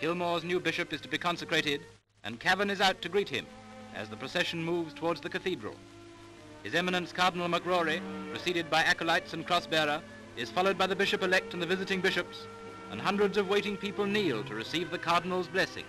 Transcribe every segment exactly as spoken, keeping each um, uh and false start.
Kilmore's new bishop is to be consecrated, and Cavan is out to greet him as the procession moves towards the cathedral. His Eminence Cardinal MacRory, preceded by acolytes and crossbearer, is followed by the bishop-elect and the visiting bishops, and hundreds of waiting people kneel to receive the Cardinal's blessing.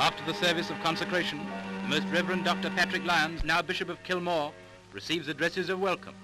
After the service of consecration, the Most Reverend Doctor Patrick Lyons, now Bishop of Kilmore, receives addresses of welcome.